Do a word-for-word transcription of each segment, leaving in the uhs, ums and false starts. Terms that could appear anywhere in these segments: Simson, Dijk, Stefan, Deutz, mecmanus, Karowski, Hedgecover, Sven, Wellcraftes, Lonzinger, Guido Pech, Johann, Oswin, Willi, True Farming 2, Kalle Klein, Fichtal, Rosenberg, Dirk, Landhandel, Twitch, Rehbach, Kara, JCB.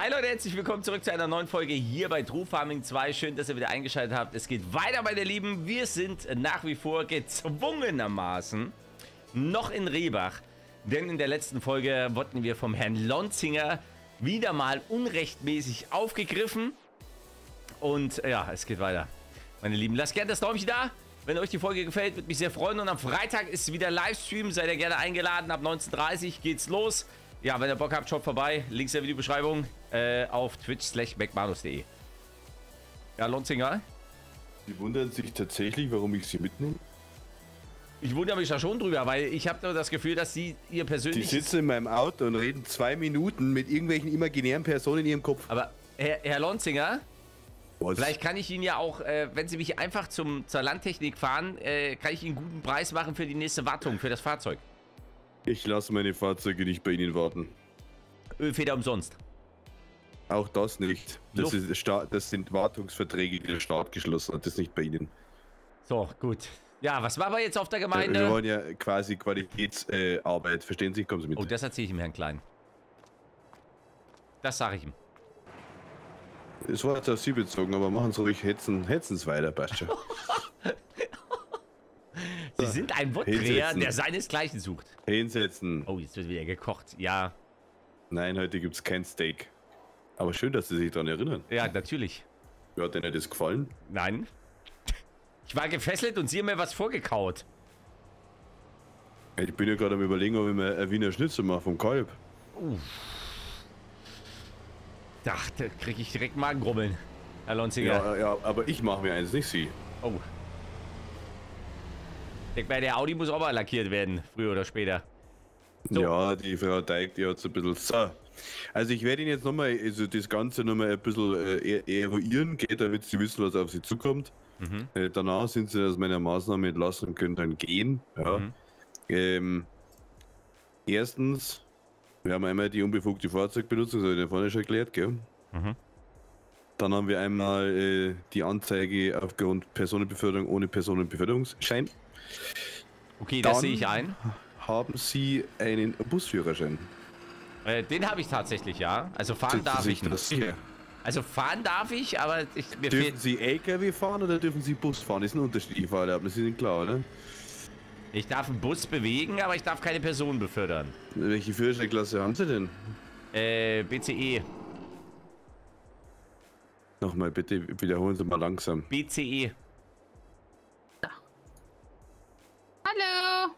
Hi Leute, herzlich willkommen zurück zu einer neuen Folge hier bei True Farming zwei. Schön, dass ihr wieder eingeschaltet habt. Es geht weiter, meine Lieben. Wir sind nach wie vor gezwungenermaßen noch in Rehbach. Denn in der letzten Folge wurden wir vom Herrn Lonzinger wieder mal unrechtmäßig aufgegriffen. Und ja, es geht weiter. Meine Lieben, lasst gerne das Däumchen da. Wenn euch die Folge gefällt, würde mich sehr freuen. Und am Freitag ist wieder Livestream. Seid ihr gerne eingeladen. Ab neunzehn Uhr dreißig geht's los. Ja, wenn ihr Bock habt, schaut vorbei. Links in der Videobeschreibung äh, auf twitch punkt mecmanus punkt de. Ja, Lonzinger? Sie wundern sich tatsächlich, warum ich sie mitnehme? Ich wundere mich da schon drüber, weil ich habe nur das Gefühl, dass sie ihr persönlich... Die sitzen in meinem Auto und reden zwei Minuten mit irgendwelchen imaginären Personen in ihrem Kopf. Aber Herr, Herr Lonzinger... Was? Vielleicht kann ich Ihnen ja auch, äh, wenn Sie mich einfach zum, zur Landtechnik fahren, äh, kann ich Ihnen einen guten Preis machen für die nächste Wartung, für das Fahrzeug. Ich lasse meine Fahrzeuge nicht bei Ihnen warten. Ölfeder umsonst. Auch das nicht. Das, ist, das sind Wartungsverträge, die der Staat geschlossen hat. Das ist nicht bei Ihnen. So, gut. Ja, was machen wir jetzt auf der Gemeinde? Wir wollen ja quasi Qualitätsarbeit. Äh, Verstehen Sie? Kommen Sie mit. Oh, das erzähle ich ihm, Herrn Klein. Das sage ich ihm. Es war jetzt auf Sie bezogen, aber machen Sie ruhig hetzen, hetzen Sie weiter, Bascha. Sie sind ein Wortdreher, der seinesgleichen sucht. Hinsetzen. Oh, jetzt wird wieder gekocht, ja. Nein, heute gibt es kein Steak. Aber schön, dass Sie sich daran erinnern. Ja, natürlich. Ja, hat Ihnen das gefallen? Nein. Ich war gefesselt und Sie haben mir was vorgekaut. Ich bin ja gerade am Überlegen, ob ich mir ein Wiener Schnitzel mache vom Kalb. Uff. Ach, da kriege ich direkt Magengrummeln, Herr Lonzinger. Ja, ja, aber ich mache mir eins, nicht Sie. Oh. Ich denke mal, der Audi muss auch mal lackiert werden, früher oder später. So. Ja, die Frau Teig, die hat so ein bisschen... So. Also ich werde Ihnen jetzt nochmal, also das Ganze nochmal ein bisschen äh, eruieren, geht, damit Sie wissen, was auf Sie zukommt. Mhm. Äh, danach sind Sie aus meiner Maßnahme entlassen und können dann gehen. Ja. Mhm. Ähm, erstens... Wir haben einmal die unbefugte Fahrzeugbenutzung, das habe ich da vorne schon erklärt, gell? Mhm. Dann haben wir einmal äh, die Anzeige aufgrund Personenbeförderung ohne Personenbeförderungsschein. Okay, das sehe ich ein. Haben Sie einen Busführerschein? Äh, den habe ich tatsächlich, ja. Also fahren darf ich nicht. Also fahren darf ich, aber ich... Dürfen Sie L K W fahren oder dürfen Sie Bus fahren? Das ist ein Unterschied, die Fahrerlaubnis, Sie sind klar, oder? Ich darf einen Bus bewegen, aber ich darf keine Personen befördern. Welche Führerscheinklasse haben Sie denn? Äh, B C E. Nochmal, bitte wiederholen Sie mal langsam. B C E. Da. Hallo!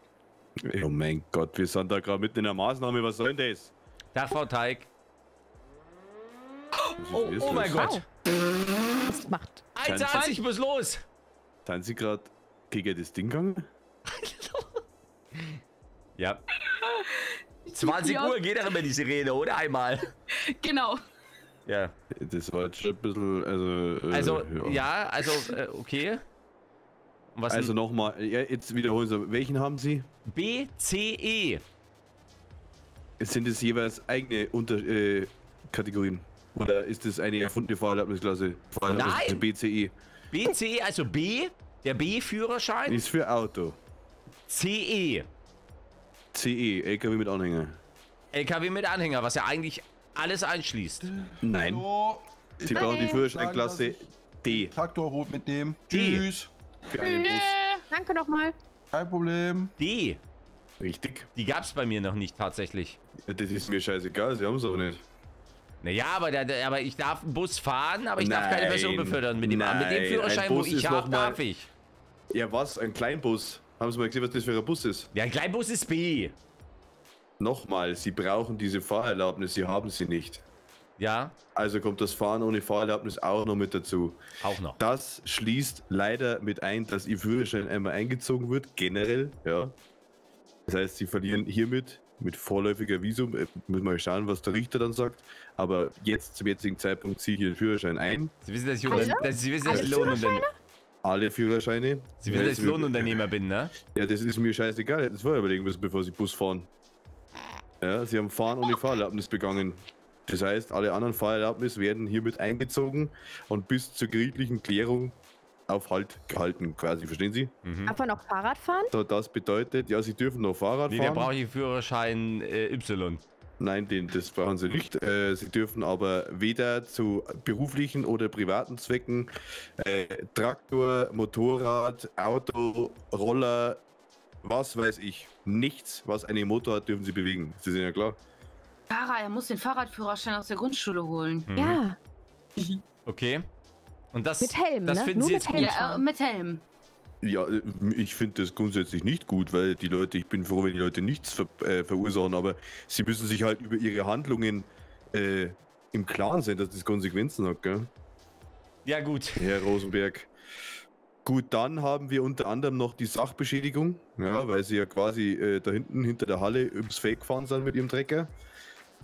Oh mein Gott, wir sind da gerade mitten in der Maßnahme, was soll denn das? Da, Frau Teig. Oh, oh, oh mein Gott! Was macht? eins Uhr zwanzig, ich muss los! Sind Sie gerade gegen das Ding gegangen? Ja. zwanzig Uhr geht doch immer die Sirene, oder? Einmal. Genau. Ja. Das war jetzt schon ein bisschen, also... Äh, also, ja, ja also, äh, okay. Was also nochmal, ja, jetzt wiederholen Sie, welchen haben Sie? B C E. Sind es jeweils eigene Unter äh, Kategorien? Oder ist das eine erfundene Fahrerlaubnisklasse? Nein! B C E. B C E, also B, der B-Führerschein? Ist für Auto. C E. C E, L K W mit Anhänger. L K W mit Anhänger, was ja eigentlich alles einschließt. Nein. Hallo. Sie brauchen die Führerscheinklasse D. Traktorrot mit dem. D. Tschüss. Nee, danke nochmal. Kein Problem. D. Richtig. Die gab's bei mir noch nicht tatsächlich. Ja, das ist mir scheißegal, Sie haben es auch nicht. Naja, aber, der, aber ich darf einen Bus fahren, aber ich nein, darf keine Person befördern. Mit dem, mit dem Führerschein, wo ich habe, darf ich. Ja, was? Ein Kleinbus. Haben Sie mal gesehen, was das für ein Bus ist? Ja, ein Kleinbus ist B. Nochmal, Sie brauchen diese Fahrerlaubnis, Sie haben sie nicht. Ja. Also kommt das Fahren ohne Fahrerlaubnis auch noch mit dazu. Auch noch. Das schließt leider mit ein, dass Ihr Führerschein einmal eingezogen wird, generell, ja. Das heißt, Sie verlieren hiermit, mit vorläufiger Visum, müssen wir schauen, was der Richter dann sagt, aber jetzt, zum jetzigen Zeitpunkt, ziehe ich Ihren Führerschein ein. Sie wissen, dass ich, also? dass Sie wissen, dass ich Lohn und alle Führerscheine. Sie wissen, dass ich Lohnunternehmer bin, ne? Ja, das ist mir scheißegal. Ich hätte es vorher überlegen müssen, bevor Sie Bus fahren. Ja, Sie haben Fahren ohne Fahrerlaubnis begangen. Das heißt, alle anderen Fahrerlaubnis werden hiermit eingezogen und bis zur gerichtlichen Klärung auf Halt gehalten, quasi. Verstehen Sie? Mhm. Darf man noch Fahrrad fahren? So, das bedeutet, ja, Sie dürfen noch Fahrrad nee, fahren. Nee, da brauche ich Führerschein äh, Y. Nein, den, das brauchen sie nicht. Äh, sie dürfen aber weder zu beruflichen oder privaten Zwecken äh, Traktor, Motorrad, Auto, Roller, was weiß ich, nichts, was eine Motor hat, dürfen sie bewegen. Sie sind ja klar. Kara, er muss den Fahrradführerschein aus der Grundschule holen. Mhm. Ja. Okay. Und das, mit Helm, das ne? finden Nur Sie mit jetzt Helm. Gut? Ja, äh, mit Helm. Ja, ich finde das grundsätzlich nicht gut, weil die Leute, ich bin froh, wenn die Leute nichts ver äh, verursachen, aber sie müssen sich halt über ihre Handlungen äh, im Klaren sein, dass das Konsequenzen hat, gell? Ja, gut. Herr Rosenberg. Gut, dann haben wir unter anderem noch die Sachbeschädigung, ja, weil sie ja quasi äh, da hinten hinter der Halle übers Feld gefahren sind mit ihrem Trecker.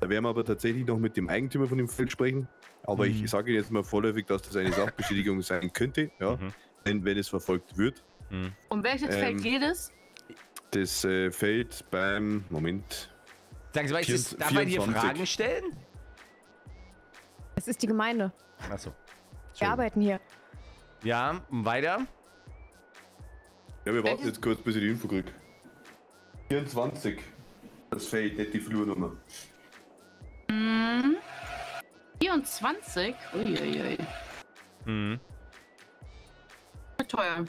Da werden wir aber tatsächlich noch mit dem Eigentümer von dem Feld sprechen, aber mhm. ich sage Ihnen jetzt mal vorläufig, dass das eine Sachbeschädigung sein könnte, ja, mhm. wenn, wenn es verfolgt wird. Mhm. Um welches ähm, Feld geht es? Das äh, Feld beim, Moment. Sagen Sie mal, darf man hier Fragen stellen? Es ist die Gemeinde. Achso. Wir arbeiten hier. Ja, weiter. Ja, wir warten jetzt kurz, bis ich die Info kriege. vierundzwanzig. Das Feld, nicht die Flurnummer. Mhm. vierundzwanzig? Uiuiui. Mhm. Teuer.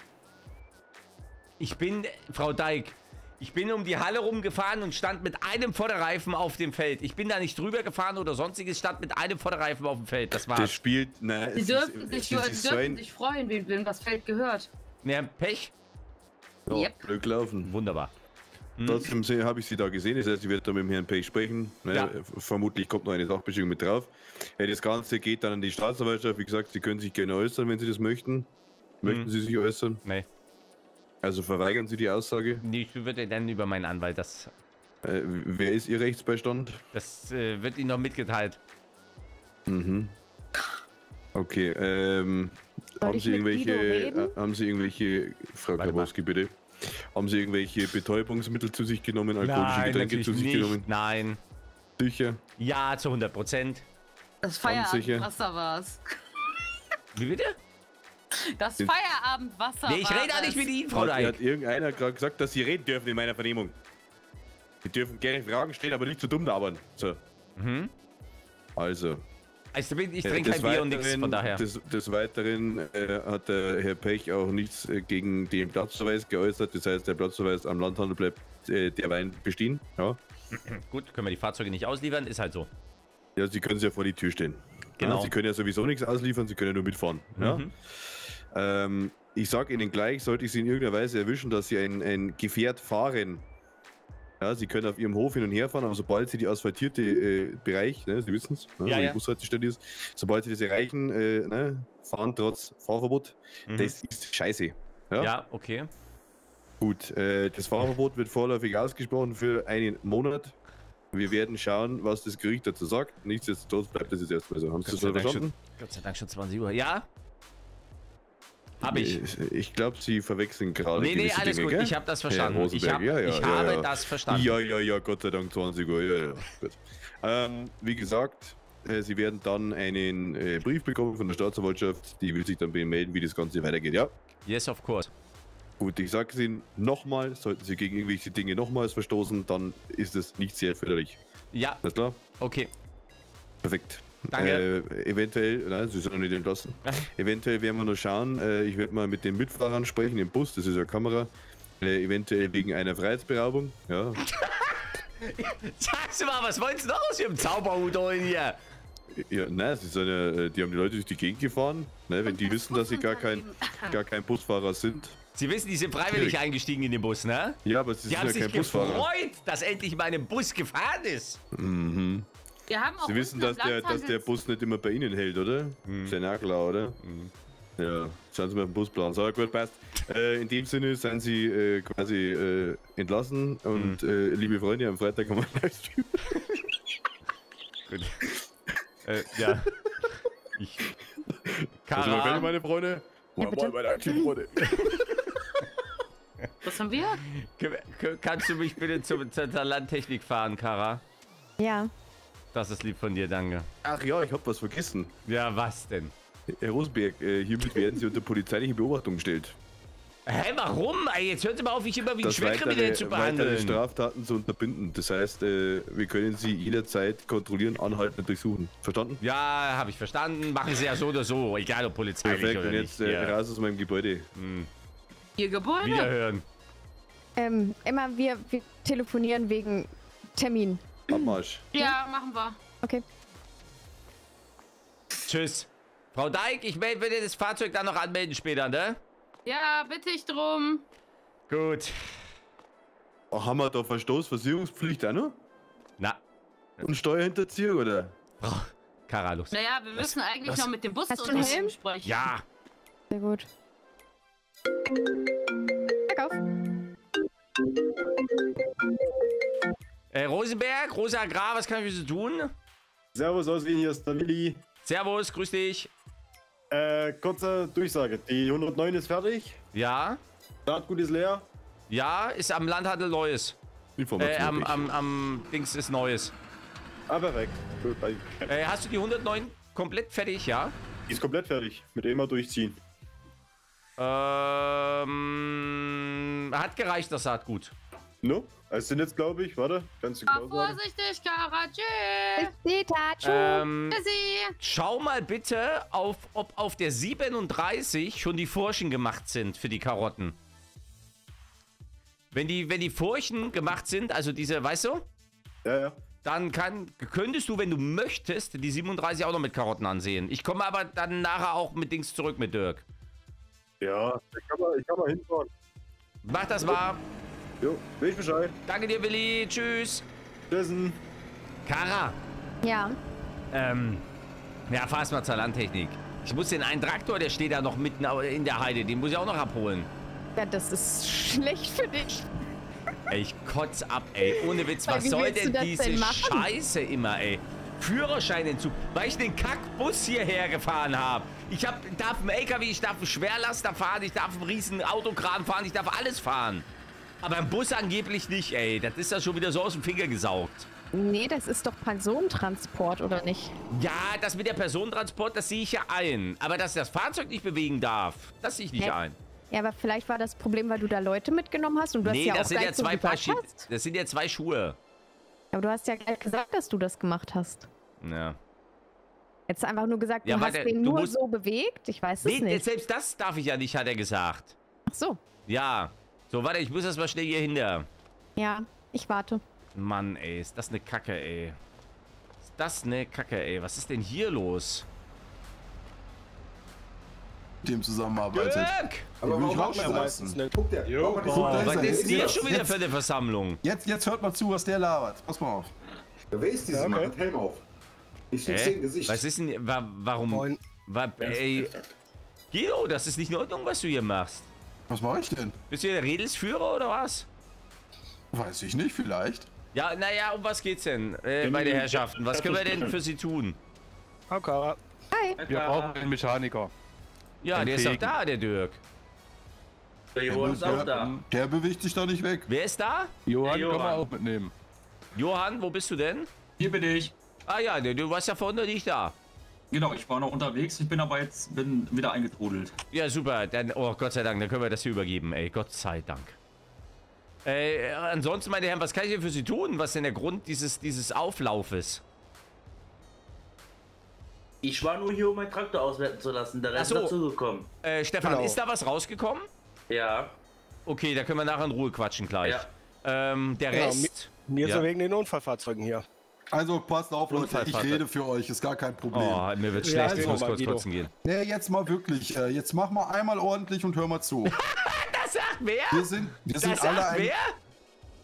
Ich bin, Frau Dijk, ich bin um die Halle rumgefahren und stand mit einem Vorderreifen auf dem Feld. Ich bin da nicht drüber gefahren oder sonstiges, stand mit einem Vorderreifen auf dem Feld. Das war's. Das spielt, na, Sie dürfen ist, sich, ist, so dürfen sich freuen, wem, wem das Feld gehört. Ja, Pech. So, yep. Glück laufen. Wunderbar. Hm. Trotzdem habe ich sie da gesehen, das heißt, ich werde da mit dem Herrn Pech sprechen. Ja. Vermutlich kommt noch eine Sachbeschädigung mit drauf. Das Ganze geht dann an die Staatsanwaltschaft. Wie gesagt, Sie können sich gerne äußern, wenn Sie das möchten. Möchten hm. Sie sich äußern? Nee. Also verweigern Sie die Aussage? Nee, ich würde dann über meinen Anwalt das... Äh, wer ist Ihr Rechtsbeistand? Das äh, wird Ihnen noch mitgeteilt. Mhm. Okay, ähm... Soll haben Sie irgendwelche... Haben Sie irgendwelche... Frau Karowski, bitte. Haben Sie irgendwelche Betäubungsmittel zu sich genommen? Alkoholische Nein, Getränke zu sich nicht. genommen? Nein. Sicher? Ja, zu hundert Prozent. Das Feierabendwasser war's. Wie bitte? Das Feierabendwasser. Nee, ich rede auch nicht mit Ihnen, Frau Dijk. Hat irgendeiner gerade gesagt, dass Sie reden dürfen in meiner Vernehmung. Sie dürfen gerne Fragen stellen, aber nicht zu dumm labern. So. Mhm. Also. Also ich trinke kein Bier und nichts, von daher. Des, des Weiteren äh, hat der Herr Pech auch nichts äh, gegen den Platzverweis geäußert. Das heißt, der Platzverweis am Landhandel bleibt äh, derweil bestehen. Ja. Gut, können wir die Fahrzeuge nicht ausliefern, ist halt so. Ja, Sie können sie ja vor die Tür stellen. Genau. Ja, Sie können ja sowieso nichts ausliefern, Sie können ja nur mitfahren. Ja? Mhm. Ähm, ich sage Ihnen gleich, sollte ich Sie in irgendeiner Weise erwischen, dass Sie ein, ein Gefährt fahren. Ja, Sie können auf Ihrem Hof hin und her fahren, aber sobald Sie die asphaltierte äh, Bereich, ne, Sie wissen es, ne, ja, wo ja. die Bushaltestelle ist, sobald Sie das erreichen, äh, ne, fahren trotz Fahrverbot, mhm. das ist scheiße. Ja, ja okay. Gut, äh, das Fahrverbot wird vorläufig ausgesprochen für einen Monat. Wir werden schauen, was das Gericht dazu sagt. Nichtsdestotrotz bleibt das jetzt erstmal so. Haben Sie das verstanden? Gott sei Dank schon zwanzig Uhr. Ja? Hab ich. Ich, ich glaube, Sie verwechseln gerade. Nee, nee, alles Dinge, gut. Gell? Ich habe das verstanden. Ich, hab, ja, ja, ich ja, habe ja. das verstanden. Ja, ja, ja, Gott sei Dank zwanzig Uhr. Ja, ja. Gut. Ähm, wie gesagt, äh, Sie werden dann einen äh, Brief bekommen von der Staatsanwaltschaft. Die will sich dann bei Ihnen melden, wie das Ganze weitergeht. Ja? Yes, of course. Gut, ich sage Ihnen nochmal, sollten Sie gegen irgendwelche Dinge nochmals verstoßen, dann ist es nicht sehr förderlich. Ja. Alles klar? Okay. Perfekt. Danke. Äh, eventuell, nein, Sie sind noch nicht entlassen. Eventuell werden wir noch schauen, äh, ich werde mal mit den Mitfahrern sprechen, im Bus, das ist ja Kamera, äh, eventuell wegen einer Freiheitsberaubung, ja. Sagst du mal, was wollen Sie noch aus Ihrem Zauberhut holen hier? Ja, nein, sie sind ja, die haben die Leute durch die Gegend gefahren, ne, wenn die wissen, dass sie gar kein, gar kein Busfahrer sind. Sie wissen, die sind freiwillig Dirk. eingestiegen in den Bus, ne? Ja, aber sie sind ja kein Busfahrer. Die haben sich gefreut, dass endlich mal ein Bus gefahren ist. Mhm. Wir haben auch sie wissen, dass der, dass der Bus nicht immer bei Ihnen hält, oder? Mhm. Ist ja na klar, oder? Mhm. Ja, schauen Sie mal auf den Busplan. So, gut, passt. Äh, in dem Sinne sind Sie äh, quasi äh, entlassen. Und mhm. äh, liebe Freunde, am Freitag haben wir Livestream. Gut. äh, ja. Ich. Kara. Also, meine Freunde. Ja, bitte. Meine aktiven Freunde. Was haben wir? Kannst du mich bitte zur, zur Landtechnik fahren, Kara? Ja. Das ist lieb von dir, danke. Ach ja, ich hab was vergessen. Ja, was denn? Herr Rosberg, äh, hiermit werden Sie unter polizeiliche Beobachtung gestellt. Hä, warum? Jetzt hört mal auf, ich immer wie ein Schwerkriminell zu behandeln. Weitere Straftaten zu unterbinden. Das heißt, äh, wir können sie jederzeit kontrollieren, anhalten und durchsuchen. Verstanden? Ja, habe ich verstanden. Machen sie ja so oder so. Egal, ob Polizei Perfekt, oder nicht. Perfekt, und jetzt äh, ja. raus aus meinem Gebäude. Hm. Ihr Gebäude? Wiederhören. Ähm, Emma, wir, wir telefonieren wegen Termin. Abmarsch. Ja, machen wir. Okay. Tschüss. Frau Dijk, ich melde bitte das Fahrzeug dann noch anmelden später, ne? Ja, bitte ich drum. Gut. Oh, haben wir da Verstoßversicherungspflicht auch noch? Na. Und Steuerhinterziehung, oder? Oh, Kara, los. Naja, wir müssen was, eigentlich was? noch mit dem Bus und Helm sprechen. Ja. Sehr gut. Bergauf. Äh, Rosenberg, Rosa Agrar, was kann ich für Sie tun? Servus, Oswin, hier ist der Willi. Servus, grüß dich. Äh, kurze Durchsage. Die hundertneun ist fertig. Ja. Saatgut ist leer. Ja, ist am Landhandel Neues. Äh, am, am, am Dings ist Neues. Ah, perfekt. Äh, hast du die hundertneun komplett fertig, ja? Die ist komplett fertig. Mit dem mal durchziehen. Ähm, hat gereicht das Saatgut. No? Es sind jetzt, glaube ich, warte, ganz genau sagen. Vorsichtig, Kara, tschüss. Ähm, schau mal bitte auf, ob auf der siebenunddreißig schon die Furchen gemacht sind für die Karotten. Wenn die, wenn die Furchen gemacht sind, also diese, weißt du? Ja, ja. Dann kann, könntest du, wenn du möchtest, die siebenunddreißig auch noch mit Karotten ansehen. Ich komme aber dann nachher auch mit Dings zurück mit Dirk. Ja, ich kann mal, ich kann mal hinfahren. Mach das mal. Jo, will ich Bescheid. Danke dir, Willi. Tschüss. Tschüssen. Kara. Ja. Ähm, ja, fahr's mal zur Landtechnik. Ich muss den einen Traktor, der steht da noch mitten in der Heide, den muss ich auch noch abholen. Ja, das ist schlecht für dich. Ey, ich kotz ab, ey. Ohne Witz, was soll denn diese Scheiße immer, ey? Führerschein hinzu, weil ich den Kackbus hierher gefahren habe. Ich hab, darf einen L K W, ich darf einen Schwerlaster fahren, ich darf einen riesen Autokran fahren, ich darf alles fahren. Aber im Bus angeblich nicht, ey. Das ist ja schon wieder so aus dem Finger gesaugt. Nee, das ist doch Personentransport, oder nicht? Ja, das mit der Personentransport, das sehe ich ja ein. Aber dass das Fahrzeug nicht bewegen darf, das sehe ich nicht Hä? ein. Ja, aber vielleicht war das Problem, weil du da Leute mitgenommen hast und du nee, hast ja das auch sind ja zwei so Paar Schu hast. Das sind ja zwei Schuhe. Aber du hast ja gleich gesagt, dass du das gemacht hast. Ja. Jetzt einfach nur gesagt, du ja, hast der, den du nur so bewegt. Ich weiß nee, es nicht. Selbst das darf ich ja nicht, hat er gesagt. Ach so. Ja. So, warte, ich muss das mal schnell hier hinter. Ja, ich warte. Mann, ey, ist das eine Kacke, ey. Ist das eine Kacke, ey. Was ist denn hier los? Mit dem zusammenarbeitet. Dirk! Aber warum auch schon meistens? Guck der. Jo, was ist denn hier schon wieder für eine Versammlung? Jetzt, jetzt hört mal zu, was der labert. Pass mal auf. Wer ist dieses Mann? Helm auf. Ich schicke sein Gesicht. Was ist denn, wa warum? Wa ey, Guido, das ist nicht in Ordnung, was du hier machst. Was mache ich denn? Bist du der Redelsführer oder was? Weiß ich nicht, vielleicht. Ja, naja, um was geht's denn, äh, meine Herrschaften? Was können wir denn für Sie tun? Hallo, Kara. Hi. Wir brauchen einen Mechaniker. Ja, der ist auch da, der Dirk. Der Johann ist auch da. Der bewegt sich da nicht weg. Wer ist da? Johann, kann man auch mitnehmen. Johann, wo bist du denn? Hier bin ich. Ah ja, du warst ja vorhin noch nicht da. Genau, ich war noch unterwegs, ich bin aber jetzt bin wieder eingetrudelt. Ja, super, dann, oh Gott sei Dank, dann können wir das hier übergeben, ey, Gott sei Dank. Äh, ansonsten, meine Herren, was kann ich denn für Sie tun? Was ist denn der Grund dieses, dieses Auflaufes? Ich war nur hier, um meinen Traktor auswerten zu lassen, der Rest ist dazugekommen. Äh, Stefan, genau. Ist da was rausgekommen? Ja. Okay, da können wir nachher in Ruhe quatschen gleich. Ja. Ähm, der genau, Rest... Mir ja. so wegen den Unfallfahrzeugen hier. Also passt auf, Leute, ich rede für euch, ist gar kein Problem. Oh, mir wird schlecht, ja, also, ich muss kurz kotzen gehen. Nee, jetzt mal wirklich, jetzt mach mal einmal ordentlich und hör mal zu. Das sagt wer? Wir sind, wir das sind sagt alle wer? Ein...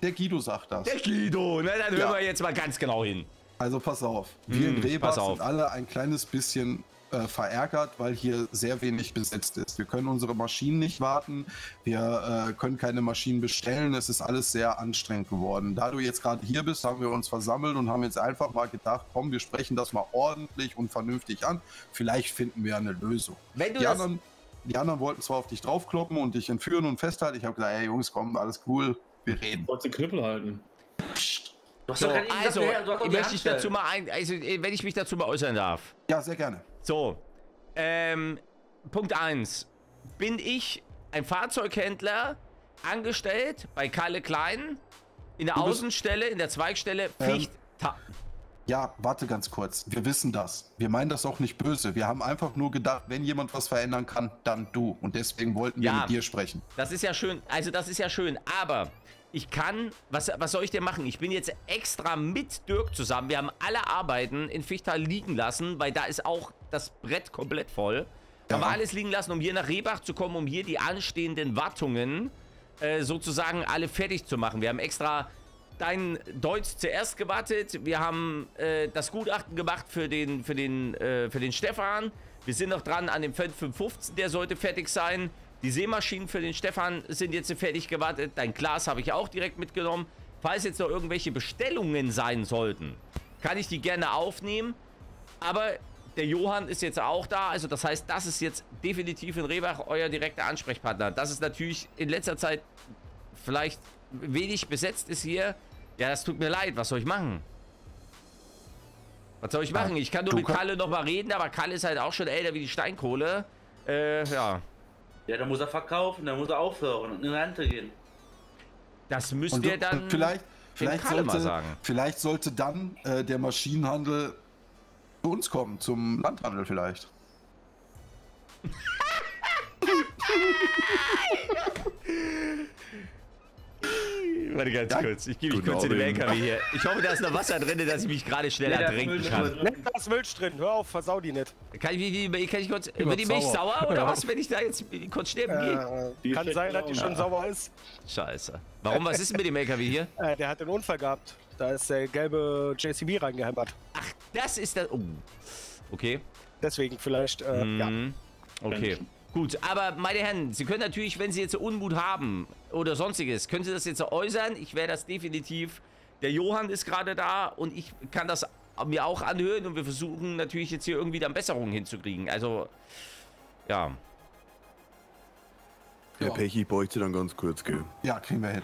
Der Guido sagt das. Der Guido, ne, dann ja. hören wir jetzt mal ganz genau hin. Also pass auf, wir hm, in Rehbach sind alle ein kleines bisschen äh, verärgert, weil hier sehr wenig besetzt ist. Wir können unsere Maschinen nicht warten, wir äh, können keine Maschinen bestellen, es ist alles sehr anstrengend geworden. Da du jetzt gerade hier bist, haben wir uns versammelt und haben jetzt einfach mal gedacht, komm, wir sprechen das mal ordentlich und vernünftig an, vielleicht finden wir eine Lösung. Wenn du die, anderen, die anderen wollten zwar auf dich draufkloppen und dich entführen und festhalten, ich habe gesagt, hey Jungs, komm, alles cool, wir reden. Ich wollte den Knüppel halten. Psst. So, also, möchte ich dazu mal ein, also, wenn ich mich dazu mal äußern darf. Ja, sehr gerne. So, ähm, Punkt eins. Bin ich ein Fahrzeughändler angestellt bei Kalle Klein in der Außenstelle, in der Zweigstelle Fichtal. Ähm, ja, warte ganz kurz. Wir wissen das. Wir meinen das auch nicht böse. Wir haben einfach nur gedacht, wenn jemand was verändern kann, dann du. Und deswegen wollten wir ja mit dir sprechen. Das ist ja schön. Also das ist ja schön. Aber ich kann, was, was soll ich denn machen? Ich bin jetzt extra mit Dirk zusammen. Wir haben alle Arbeiten in Fichtal liegen lassen, weil da ist auch das Brett komplett voll. Ja. Haben wir alles liegen lassen, um hier nach Rehbach zu kommen, um hier die anstehenden Wartungen äh, sozusagen alle fertig zu machen. Wir haben extra dein Deutsch zuerst gewartet. Wir haben äh, das Gutachten gemacht für den, für, den, äh, für den Stefan. Wir sind noch dran an dem fünf fünf fünfzehn, der sollte fertig sein. Die Seemaschinen für den Stefan sind jetzt fertig gewartet. Dein Glas habe ich auch direkt mitgenommen. Falls jetzt noch irgendwelche Bestellungen sein sollten, kann ich die gerne aufnehmen. Aber der Johann ist jetzt auch da. Also das heißt, das ist jetzt definitiv in Rehbach euer direkter Ansprechpartner. Das ist natürlich in letzter Zeit vielleicht wenig besetzt ist hier. Ja, das tut mir leid. Was soll ich machen? Was soll ich machen? Ich kann nur mit Kalle nochmal reden, aber Kalle ist halt auch schon älter wie die Steinkohle. Äh, ja. Ja, dann muss er verkaufen, dann muss er aufhören und in Rente gehen. Das müsst ihr dann vielleicht, vielleicht sollte, sagen. Vielleicht sollte dann äh, der Maschinenhandel zu uns kommen, zum Landhandel vielleicht. Warte ganz ja, kurz, ich gebe mich kurz in den L K W hier. Ich hoffe, da ist noch Wasser drin, dass ich mich gerade schneller ja, trinken kann. Da ist Milch drin, hör auf, versau die nicht. Kann ich, wie, wie, kann ich kurz, ich wird die Milch sauer, sauer oder ja. was, wenn ich da jetzt kurz sterben äh, gehe? Kann sein, dass die schon ja. sauer ist. Scheiße. Warum, was ist denn mit dem L K W hier? Äh, der hat den Unfall gehabt, da ist der gelbe J C B reingehämmert. Ach, das ist das, oh. Okay. Deswegen vielleicht, äh, mm, ja. Okay. Gut, aber meine Herren, Sie können natürlich, wenn Sie jetzt Unmut haben oder sonstiges, können Sie das jetzt äußern. Ich werde das definitiv, der Johann ist gerade da und ich kann das mir auch anhören und wir versuchen natürlich jetzt hier irgendwie dann Besserungen hinzukriegen. Also, ja. Herr Pech, ich bräuchte dann ganz kurz, gell? Ja, kriegen wir hin.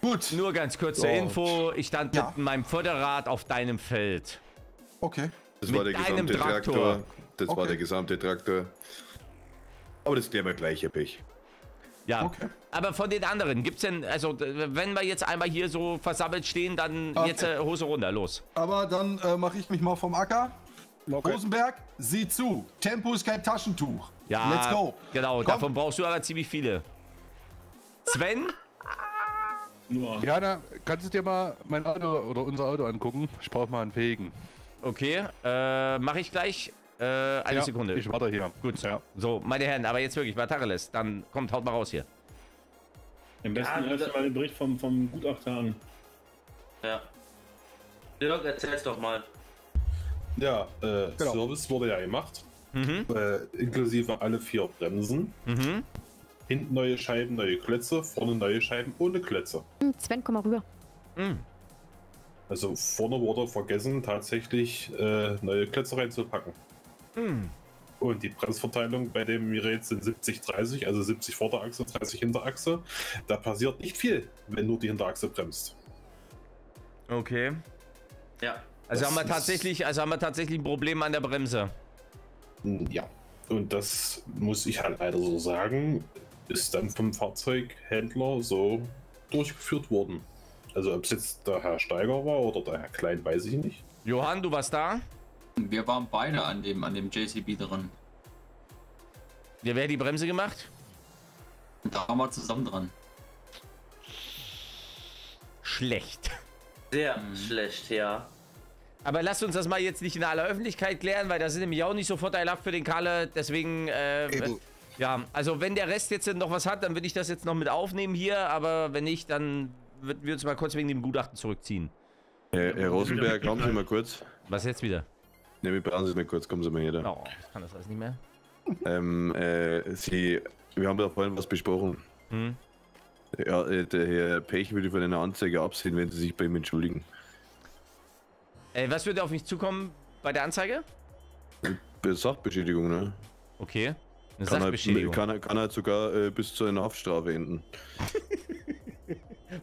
Gut. Nur ganz kurze oh. Info, ich stand ja. mit meinem Förderrad auf deinem Feld. Okay. Das mit war der gesamte Traktor. Traktor. Das okay. war der gesamte Traktor. Aber das klären wir gleich, Herr Pech. Ja, okay. Aber von den anderen, gibt's denn, also wenn wir jetzt einmal hier so versammelt stehen, dann okay. jetzt äh, Hose runter, los. Aber dann äh, mache ich mich mal vom Acker. Okay. Rosenberg, sieh zu, Tempo ist kein Taschentuch. Ja, let's go. Genau, Komm. davon brauchst du aber ziemlich viele. Sven? Ja, da kannst du dir mal mein Auto oder unser Auto angucken. Ich brauche mal einen Fegen. Okay, äh, mache ich gleich. Äh, eine ja, Sekunde. Ich warte hier. Gut. Ja. So, meine Herren, aber jetzt wirklich, mal Tacheles. Dann kommt, haut mal raus hier. Am besten hörst du mal den Bericht vom, vom Gutachter an. Ja. Dirk, erzähl's doch mal. Ja, äh, genau. Service wurde ja gemacht. Mhm. Äh, inklusive alle vier Bremsen. Mhm. Hinten neue Scheiben, neue Klötze. Vorne neue Scheiben ohne Klötze. Hm, Sven, komm mal rüber. Mhm. Also vorne wurde vergessen, tatsächlich äh, neue Klötze reinzupacken. Hm. Und die Bremsverteilung bei dem Gerät sind siebzig dreißig, also siebzig Vorderachse, dreißig Hinterachse. Da passiert nicht viel, wenn nur die Hinterachse bremst. Okay. Ja. Also haben wir tatsächlich, also haben wir tatsächlich ein Problem an der Bremse. Ja. Und das muss ich halt leider so sagen, ist dann vom Fahrzeughändler so durchgeführt worden. Also ob es jetzt der Herr Steiger war oder der Herr Klein, weiß ich nicht. Johann, du warst da? Wir waren beide an dem, an dem J C B dran. Ja, wer hat die Bremse gemacht? Da waren wir zusammen dran. Schlecht. Sehr hm. schlecht, ja. Aber lasst uns das mal jetzt nicht in aller Öffentlichkeit klären, weil das ist nämlich auch nicht so vorteilhaft für den Kalle. Deswegen, äh, äh, ja, also wenn der Rest jetzt noch was hat, dann würde ich das jetzt noch mit aufnehmen hier. Aber wenn nicht, dann würden wir uns mal kurz wegen dem Gutachten zurückziehen. Herr, Herr Rosenberg, kommen Sie mal kurz. Was jetzt wieder? Ne, wir brauchen Sie nicht kurz, kommen Sie mal her. Oh, ich kann das alles nicht mehr. Ähm, äh, Sie, wir haben da vorhin was besprochen. Hm? Ja, äh, der Herr Pech würde von einer Anzeige absehen, wenn Sie sich bei ihm entschuldigen. Äh, was würde auf mich zukommen bei der Anzeige? Sachbeschädigung, ne? Okay, eine kann Sachbeschädigung. Halt, kann, kann halt sogar äh, bis zu einer Haftstrafe enden.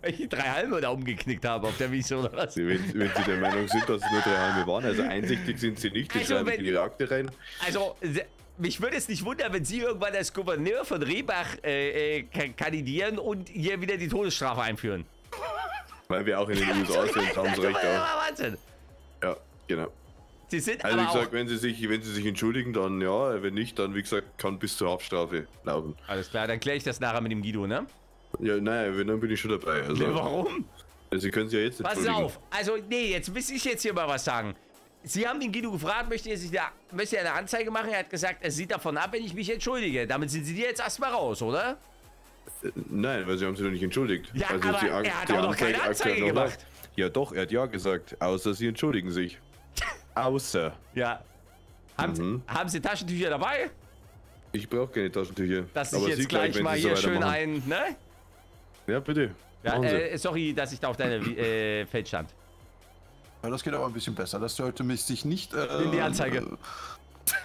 Weil ich die drei Halme da umgeknickt habe auf der Mission oder was? Wenn, wenn Sie der Meinung sind, dass es nur drei Halme waren, also einsichtig sind Sie nicht, die also schreiben in die Akte rein. Also, mich würde es nicht wundern, wenn Sie irgendwann als Gouverneur von Rehbach äh, äh, kandidieren und hier wieder die Todesstrafe einführen. Weil wir auch in den U S A sind, haben Sie recht. Wahnsinn. Ja, genau. Sie sind also, wie gesagt, wenn Sie sich, wenn Sie sich entschuldigen, dann ja. Wenn nicht, dann, wie gesagt, kann bis zur Haftstrafe laufen. Alles klar, dann kläre ich das nachher mit dem Guido, ne? Ja, naja, wenn, dann bin ich schon dabei. Also, nee, warum? Sie können sich ja jetzt entschuldigen. Pass auf, also, nee, jetzt muss ich jetzt hier mal was sagen. Sie haben den Guido gefragt, möchte er sich da, möchte er eine Anzeige machen? Er hat gesagt, er sieht davon ab, wenn ich mich entschuldige. Damit sind Sie dir jetzt erstmal raus, oder? Nein, weil Sie haben Sie noch nicht entschuldigt. Ja, also aber die, er hat auch noch Anzeige, keine Anzeige noch gemacht. Noch. Ja doch, er hat ja gesagt, außer Sie entschuldigen sich. Außer. Ja. Haben, mhm. Sie, haben Sie Taschentücher dabei? Ich brauche keine Taschentücher. Dass ich jetzt Sie gleich, gleich mal hier so schön ein, ne? Ja, bitte. Ja, äh, sorry, dass ich da auf deinem äh, Feld stand. Ja, das geht aber ein bisschen besser. Das sollte mich sich nicht... Äh, in die Anzeige. Äh,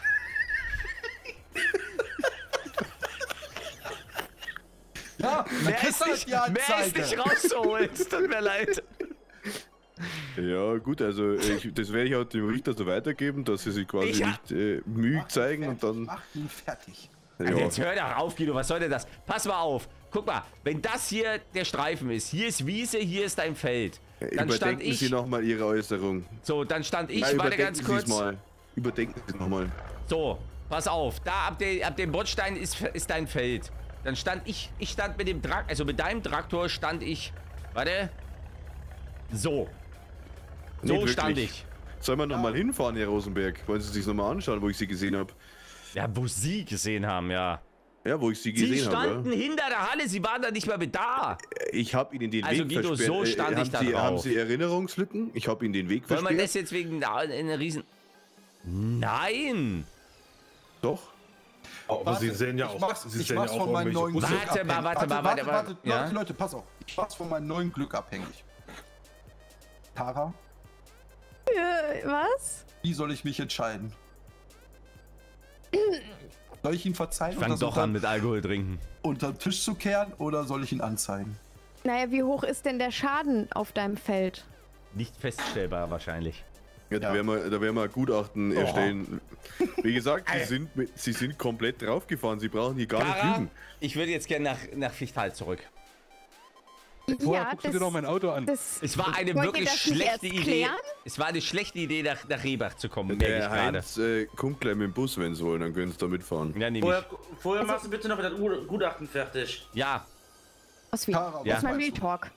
ja, mehr ist, nicht, mehr ist nicht rauszuholen. Tut mir leid. Ja, gut, also ich, das werde ich auch dem Richter so weitergeben, dass sie sich quasi ich nicht äh, müde zeigen und dann... Mach ihn fertig. Ja. Also jetzt hör doch auf, Guido, was soll denn das? Pass mal auf. Guck mal, wenn das hier der Streifen ist, hier ist Wiese, hier ist dein Feld. Dann überdenken ich, Sie nochmal Ihre Äußerung. So, dann stand ich, Nein, warte ganz kurz. Mal. Überdenken Sie es nochmal. So, pass auf, da ab, de, ab dem Bordstein ist, ist dein Feld. Dann stand ich, ich stand mit dem Traktor, also mit deinem Traktor stand ich, warte, so. So nee, stand ich. Sollen wir nochmal ja. hinfahren, Herr Rosenberg? Wollen Sie sich nochmal anschauen, wo ich Sie gesehen habe? Ja, wo Sie gesehen haben, ja. Ja, wo ich Sie gesehen habe. Sie standen habe, hinter der Halle, Sie waren da nicht mehr mit da. Ich habe Ihnen den also Weg Guido, versperrt. Also Guido, so stand äh, ich da Sie, drauf. Haben Sie Erinnerungslücken? Ich habe Ihnen den Weg Wollen versperrt. Wollen wir das jetzt wegen einer riesen... Nein! Doch. Oh, aber warte, Sie sehen ja auch... Mach's, Sie ich sehen mach's ja auch von meinem neuen Glück abhängig. Warte mal, warte mal, warte mal. Leute, ja? Leute, pass auf. Ich mach's von meinem neuen Glück abhängig. Kara? Ja, was? Wie soll ich mich entscheiden? Soll ich ihn verzeihen? Ich fang doch an mit Alkohol trinken. Unter den Tisch zu kehren oder soll ich ihn anzeigen? Naja, wie hoch ist denn der Schaden auf deinem Feld? Nicht feststellbar wahrscheinlich. Ja, da werden wir, da werden wir ein Gutachten oh. erstellen. Wie gesagt, sie, sind, sie sind komplett draufgefahren. Sie brauchen hier gar Kara, nicht lügen. Ich würde jetzt gerne nach, nach Fichtal zurück. Vorher ja, guckst das, du dir doch mein Auto an. Das, es war eine wirklich schlechte Idee. Klären? Es war eine schlechte Idee, nach, nach Rehbach zu kommen. Der Heinz äh, kommt gleich mit dem Bus, wenn sie wollen, dann können sie da mitfahren. Ja, vorher vorher also, machst du bitte noch das Gutachten fertig. Ja. Oswin, das ja. ist mein Real Talk.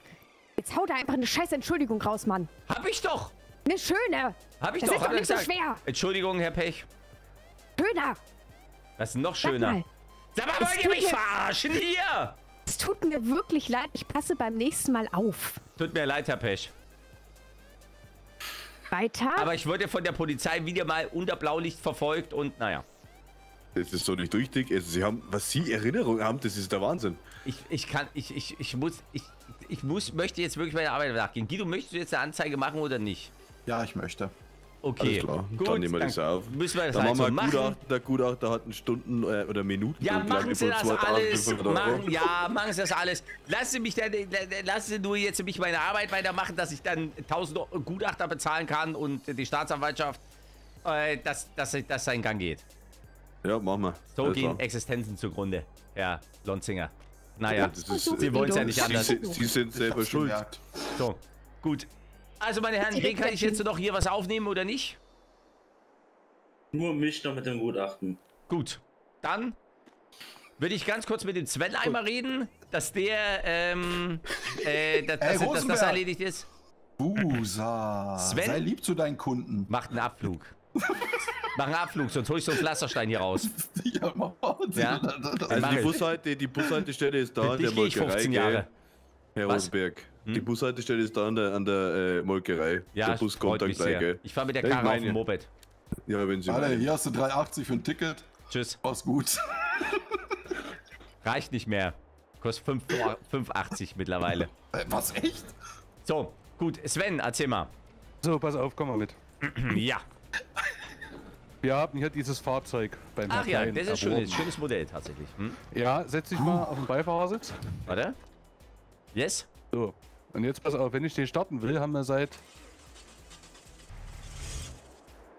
Jetzt haut da einfach eine scheiß Entschuldigung raus, Mann. Hab ich doch. Eine schöne. Hab ich das doch. Das ist doch nicht so schwer. Entschuldigung, Herr Pech. Schöner. Was ist noch schöner? Sag mal, wollt ihr mich verarschen hier? Es tut mir wirklich leid, ich passe beim nächsten Mal auf. Tut mir leid, Herr Pech. Weiter? Aber ich wurde von der Polizei wieder mal unter Blaulicht verfolgt und naja. Das ist so nicht richtig. Also Sie haben, was Sie Erinnerung haben, das ist der Wahnsinn. Ich, ich kann, ich, ich, ich muss, ich, ich muss, möchte jetzt wirklich meine Arbeit nachgehen. Guido, möchtest du jetzt eine Anzeige machen oder nicht? Ja, ich möchte. Okay, klar. Gut, dann nehmen wir das auf. Müssen wir das dann halt machen. So machen. Gutachter, der Gutachter hat einen Stunden- äh, oder Minuten. Ja, machen Sie das alles. Machen, ja, machen Sie das alles. Lassen Sie mich dann, lassen Sie nur jetzt mich meine Arbeit weitermachen, dass ich dann tausend Gutachter bezahlen kann und die Staatsanwaltschaft, äh, dass, dass, dass sein Gang geht. Ja, machen wir. So gehen Existenzen zugrunde. Ja, Lonzinger. Naja, ja, das ist, Sie wollen es ja nicht anders. Sie, Sie sind selber schuld. So, gut. Also, meine Herren, wen kann ich jetzt noch hier was aufnehmen oder nicht? Nur mich noch mit dem Gutachten. Gut, dann würde ich ganz kurz mit dem Sven einmal reden, dass der, ähm, äh, dass, hey, dass, dass das erledigt ist. Busa, Sven, sei lieb zu deinen Kunden. Macht einen Abflug. Mach einen Abflug, sonst hol ich so einen Pflasterstein hier raus. Ja, mach ja? Also die, Bushalte, die Bushaltestelle ist da, der Molkerei, Herr Rosenberg. Die Bushaltestelle ist da an der, an der äh, Molkerei. Ja, der Bus kommt dann gleich, gell? Ich fahre mit der Kara auf dem Moped. Ja, wenn Sie Alter, hier hast du drei achtzig für ein Ticket. Tschüss. Mach's gut. Reicht nicht mehr. Kostet fünf achtzig mittlerweile. Was, echt? So, gut. Sven, erzähl mal. So, pass auf, komm mal mit. Ja. Wir haben hier dieses Fahrzeug beim Ach ja, das ist ein schönes Modell tatsächlich. Hm? Ja, setz dich mal auf den Beifahrersitz. Warte. Yes. So. Und jetzt pass auf, wenn ich den starten will, haben wir seit...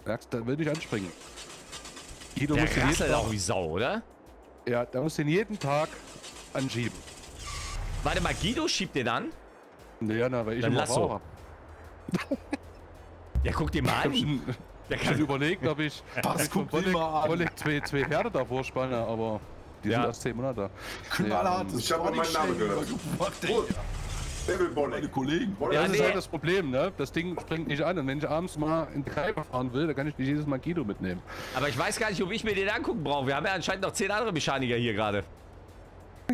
Da will ich anspringen. Guido muss den jeden Tag wie Sau, oder? Ja, da muss den jeden Tag anschieben. Warte mal, Guido schiebt den an? Naja, na, weil ich immer Raucher. Ja, guck dir mal an. Der kann überlegen, ob ich. Was guckt immer an? Ich zwei, zwei Pferde davor spanne, aber die ja. sind erst zehn Monate. Knallhart, ja, ich habe auch meinen Namen gehört. Meine Kollegen. Ja, das nee. ist halt das Problem, ne? Das Ding springt nicht an. Und wenn ich abends mal in den Treiber fahren will, dann kann ich nicht jedes Mal Guido mitnehmen. Aber ich weiß gar nicht, ob ich mir den angucken brauche. Wir haben ja anscheinend noch zehn andere Mechaniker hier gerade.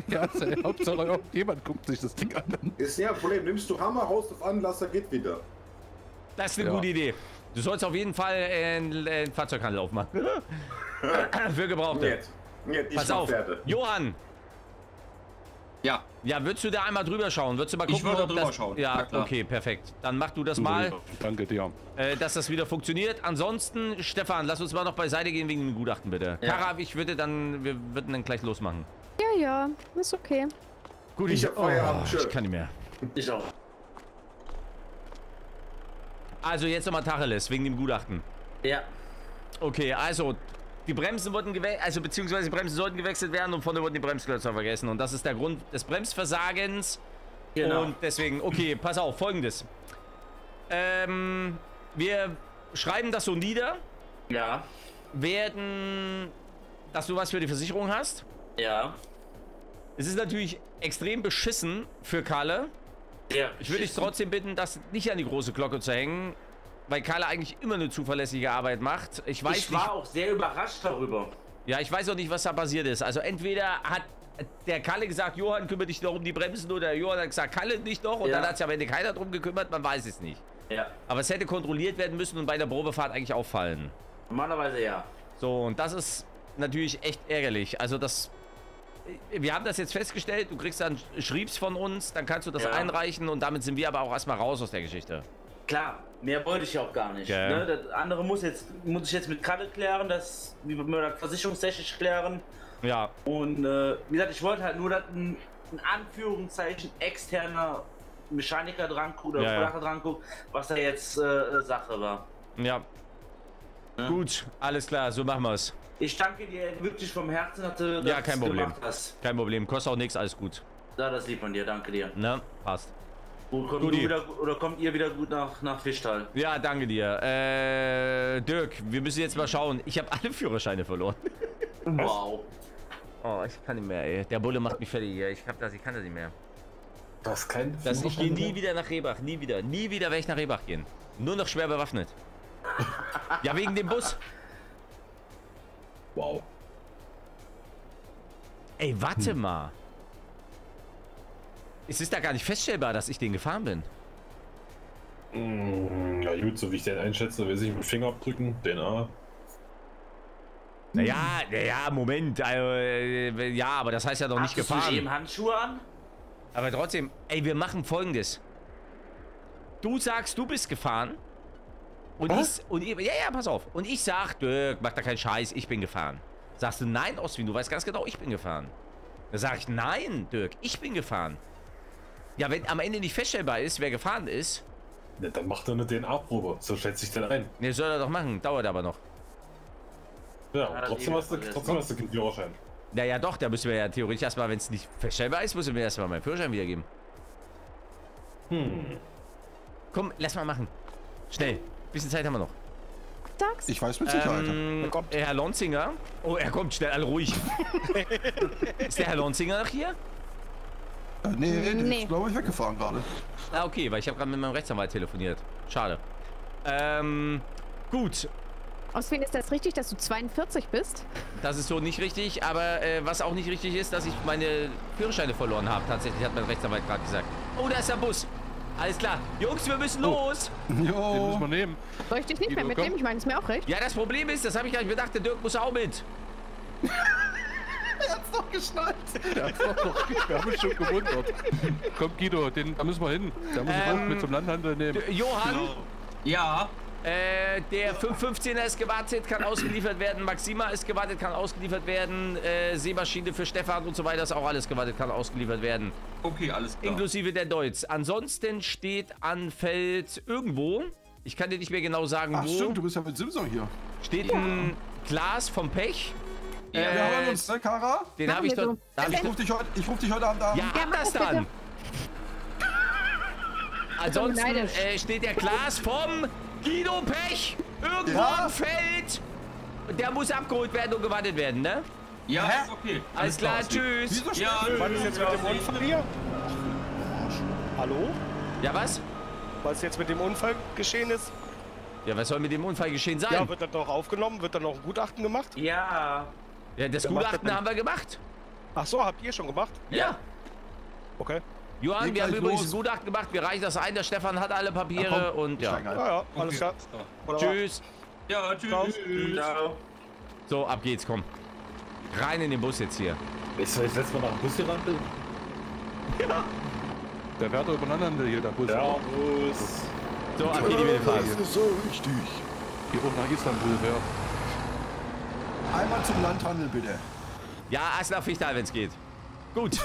Ja, also, Hauptsache jemand guckt sich das Ding an. Ist ja ein Problem. Nimmst du Hammer, haust auf Anlasser, geht wieder. Das ist eine ja. gute Idee. Du sollst auf jeden Fall einen Fahrzeughandel aufmachen. Für Gebrauchte. Nicht. Nicht, ich Pass auf, Pferde. Johann. Ja. Ja, würdest du da einmal drüber schauen? Würdest du mal gucken, ich würde da drüber das, schauen. Ja, ja okay, perfekt. Dann mach du das du mal. Danke dir. Äh, dass das wieder funktioniert. Ansonsten, Stefan, lass uns mal noch beiseite gehen wegen dem Gutachten, bitte. Ja. Kara, ich würde dann, wir würden dann gleich losmachen. Ja, ja, ist okay. Gut, ich, ich, hab oh, ich kann nicht mehr. Ich auch. Also jetzt nochmal Tacheles, wegen dem Gutachten. Ja. Okay, also die Bremsen wurden gewechselt, also beziehungsweise die Bremsen sollten gewechselt werden und vorne wurden die Bremsklötzer vergessen. Und das ist der Grund des Bremsversagens. Genau. Und deswegen, okay, pass auf, folgendes. Ähm, wir schreiben das so nieder. Ja. Werden, dass du was für die Versicherung hast. Ja. Es ist natürlich extrem beschissen für Kalle. Ja, ich würde dich trotzdem bitten, das nicht an die große Glocke zu hängen, weil Kalle eigentlich immer eine zuverlässige Arbeit macht. Ich, weiß ich war nicht, auch sehr überrascht darüber. Ja, ich weiß auch nicht, was da passiert ist. Also entweder hat der Kalle gesagt, Johann, kümmere dich noch um die Bremsen, oder der Johann hat gesagt, Kalle nicht noch, und ja. dann hat sich am Ende keiner drum gekümmert, man weiß es nicht. Ja. Aber es hätte kontrolliert werden müssen und bei der Probefahrt eigentlich auffallen. Normalerweise ja. So, und das ist natürlich echt ärgerlich. Also das... Wir haben das jetzt festgestellt, du kriegst dann Schriebs von uns, dann kannst du das ja. einreichen und damit sind wir aber auch erstmal raus aus der Geschichte. Klar, mehr wollte ich ja auch gar nicht. Okay. Ne? Das andere muss jetzt, muss ich jetzt mit Kalle klären, das müssen wir das versicherungstechnisch klären. Ja. Und äh, wie gesagt, ich wollte halt nur, dass ein, ein Anführungszeichen externer Mechaniker dran guckt oder ja, ja. dran guckt, was da jetzt äh, Sache war. Ja. ja. Gut, alles klar, so machen wir es. Ich danke dir wirklich vom Herzen, dass du das ja, kein Problem. gemacht hast. Kein Problem, kostet auch nichts, alles gut. Ja, das lieb von dir, danke dir. Na, passt. Gut, kommt du wieder, oder kommt ihr wieder gut nach, nach Fichtal? Ja, danke dir. Äh, Dirk, wir müssen jetzt mal schauen. Ich habe alle Führerscheine verloren. Wow. Oh, ich kann nicht mehr, ey. Der Bulle macht mich fertig, ey. Ich, hab das, ich kann das nicht mehr. Das kann das, Ich gehe nie wieder nach Rehbach, nie wieder. Nie wieder werde ich nach Rehbach gehen. Nur noch schwer bewaffnet. Ja, wegen dem Bus. Wow. Ey, warte hm. mal. Es ist da gar nicht feststellbar, dass ich den gefahren bin. Mm, ja gut, so wie ich den einschätze, will ich mit dem Finger abdrücken, D N A. Naja, naja, Moment. Also, ja, aber das heißt ja doch nicht gefahren. Hast du eben Handschuhe an? Aber trotzdem, ey, wir machen Folgendes. Du sagst, du bist gefahren. Und ich, und ich, ja, ja, pass auf. Und ich sag, Dirk, mach da keinen Scheiß, ich bin gefahren. Sagst du, nein, Oswin, du weißt ganz genau, ich bin gefahren. Dann sag ich, nein, Dirk, ich bin gefahren. Ja, wenn am Ende nicht feststellbar ist, wer gefahren ist. Ja, dann macht er eine D N A-Probe, so schätze ich dann ein. Ne, soll er doch machen, dauert aber noch. Ja, ja trotzdem, hast du, trotzdem hast du den Führerschein. Naja, doch, da müssen wir ja theoretisch erstmal, wenn es nicht feststellbar ist, müssen wir erstmal meinen Führerschein wiedergeben. Hm. Komm, lass mal machen. Schnell. Bisschen Zeit haben wir noch. Dax. Ich weiß mit Sicherheit. Ähm, Herr Lonzinger. Oh, er kommt schnell, alle ruhig. Ist der Herr Lonzinger noch hier? Äh, nee, nee, nee. Ich glaube, ich bin weggefahren gerade. Ah, okay, weil ich habe gerade mit meinem Rechtsanwalt telefoniert. Schade. Ähm, gut. Oswin, ist das richtig, dass du zweiundvierzig bist? Das ist so nicht richtig, aber äh, was auch nicht richtig ist, dass ich meine Führerscheine verloren habe. Tatsächlich hat mein Rechtsanwalt gerade gesagt. Oh, da ist der Bus. Alles klar. Jungs, wir müssen oh. los. Jo. Den müssen wir nehmen. Soll ich dich nicht mehr mitnehmen? Ich meine, ist mir auch recht. Ja, das Problem ist, das habe ich gar nicht bedacht, der Dirk muss auch mit. Er hat's doch geschnallt. Er hat's doch noch. Wir haben uns schon gewundert. Komm, Guido, den, da müssen wir hin. Da müssen wir ähm, auch mit zum Landhandel nehmen. Johann? Ja? Äh, der fünf fünfzehner ist gewartet, kann ausgeliefert werden. Maxima ist gewartet, kann ausgeliefert werden. Äh, Seemaschine für Stefan und so weiter ist auch alles gewartet, kann ausgeliefert werden. Okay, alles klar. Inklusive der Deutz. Ansonsten steht an Feld irgendwo, ich kann dir nicht mehr genau sagen, Ach, wo. Ach stimmt, du bist ja mit Simson hier. Steht ja. ein Glas vom Pech. Ja, äh, wir hören uns, ne, Kara? Den habe ich doch. Ich rufe dich, ruf dich heute Abend an. Ja, hab das dann. Ansonsten äh, steht der Glas vom Guido Pech irgendwo ja. am Feld. Der muss abgeholt werden und gewartet werden, ne? Ja, ja. Ist okay. Alles klar, tschüss. So ja, was ist jetzt mit dem Unfall hier? Hallo? Ja, was? Was jetzt mit dem Unfall geschehen ist? Ja, was soll mit dem Unfall geschehen sein? Ja, wird das doch aufgenommen? Wird dann noch ein Gutachten gemacht? Ja. Ja, das gemacht Gutachten das haben wir gemacht. Ach so, habt ihr schon gemacht? Ja. Okay. Johann, geht wir haben übrigens los. ein Gutachten gemacht. Wir reichen das ein. Der Stefan hat alle Papiere ja, und ja. Ja, ja, alles klar. Ja. Tschüss. Ja, tschüss. tschüss. Ciao. So, ab geht's, komm. Rein in den Bus jetzt hier. Ist das letzte Mal nach dem Bus gerampelt? Ja. Der fährt doch übereinander hier, der Bus. Der Bus. So, ab geht die Wildfahrt. Das ist so richtig. Hier oben nach Istanbul, ja. Einmal zum Landhandel, bitte. Ja, erst nach Fichtal, wenn's geht. Gut.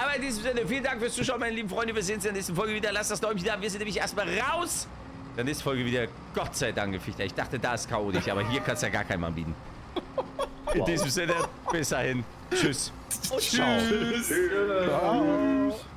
Aber in diesem Sinne, vielen Dank fürs Zuschauen, meine lieben Freunde. Wir sehen uns in der nächsten Folge wieder. Lasst das Däumchen da. Wir sind nämlich erstmal raus. In der nächsten Folge wieder. Gott sei Dank, Fichtal. Ich dachte, da ist chaotisch, aber hier kannst du ja gar keinen Mann bieten. In wow. diesem Sinne, bis dahin. Tschüss. Und tschüss. Ciao. Tschüss. Tschüss.